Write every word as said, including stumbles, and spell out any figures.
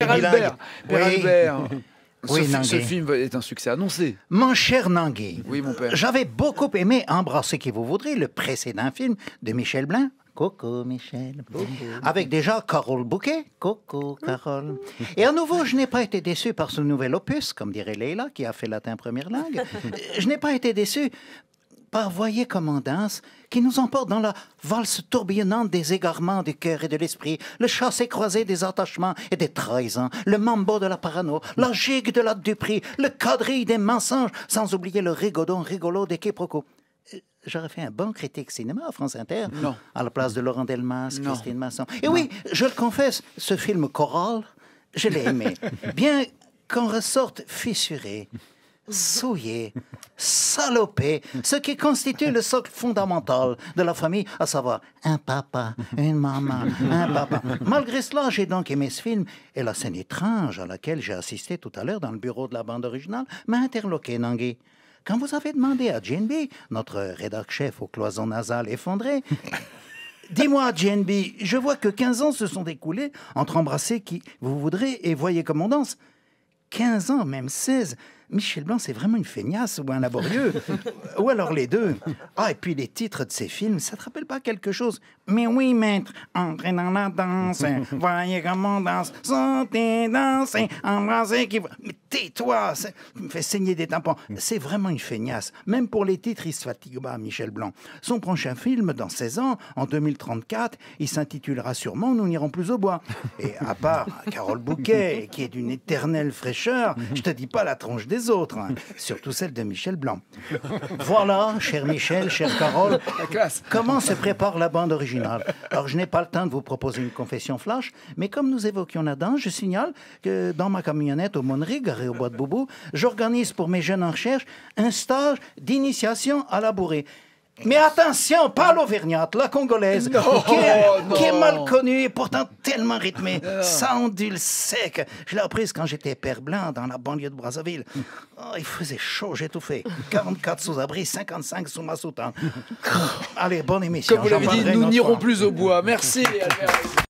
Père Albert, Père oui. Albert. Oui, ce, ce film est un succès annoncé. Mon cher Nagui, oui, j'avais beaucoup aimé Embrasser qui vous voudrez, le précédent film de Michel Blanc. Coco, Michel. Coco. Avec déjà Carole Bouquet. Coco, Carole. Et à nouveau, je n'ai pas été déçu par ce nouvel opus, comme dirait Leila, qui a fait latin première langue. Je n'ai pas été déçu par Voyez comme on danse, qui nous emporte dans la valse tourbillonnante des égarements du cœur et de l'esprit, le chassé-croisé des attachements et des trahisons, le mambo de la parano, la gigue de la duperie, le quadrille des mensonges, sans oublier le rigodon rigolo des quiproquos. J'aurais fait un bon critique cinéma à France Inter, non. à la place de Laurent Delmas, non. Christine Masson. Et non. oui, je le confesse, ce film choral, je l'ai aimé. Bien qu'on ressorte fissuré, souillé, salopé, ce qui constitue le socle fondamental de la famille, à savoir un papa, une maman, un papa. Malgré cela, j'ai donc aimé ce film, et la scène étrange à laquelle j'ai assisté tout à l'heure dans le bureau de la bande originale m'a interloqué, Nagui. Quand vous avez demandé à J N B, notre rédac-chef aux cloisons nasales effondrées, « Dis-moi, J N B, je vois que quinze ans se sont écoulés entre Embrasser qui vous voudrez et Voyez comme on danse. » quinze ans, même seize. Michel Blanc, c'est vraiment une feignasse ou un laborieux. Ou alors les deux. Ah, et puis les titres de ces films, ça te rappelle pas quelque chose? Mais oui, maître, entrez dans la danse, voyez comme on danse, sautez, dansez, embrassez qui... Mais tais-toi, ça me fait saigner des tampons. C'est vraiment une feignasse. Même pour les titres, il se fatigue pas, Michel Blanc. Son prochain film, dans seize ans, en deux mille trente-quatre, il s'intitulera sûrement « Nous n'irons plus au bois ». Et à part Carole Bouquet, qui est d'une éternelle fraîcheur, je te dis pas la tronche des autres, hein. Surtout celle de Michel Blanc. Voilà, cher Michel, chère Carole, comment se prépare la bande originale. Alors, je n'ai pas le temps de vous proposer une confession flash, mais comme nous évoquions la danse, je signale que dans ma camionnette au Monnerie, garée au bois de Boubou, j'organise pour mes jeunes en recherche un stage d'initiation à la bourrée. Mais attention, pas l'auvergnate, la congolaise, non, qui, est, qui est mal connue et pourtant tellement rythmée. Non. Ça ondule sec. Je l'ai apprise quand j'étais père Blanc dans la banlieue de Brazzaville. Oh, il faisait chaud, j'étouffais. quarante-quatre sous-abris, cinquante-cinq sous ma soutane. Allez, bonne émission. Comme vous l'avez dit, nous n'irons plus au bois. Merci, Albert.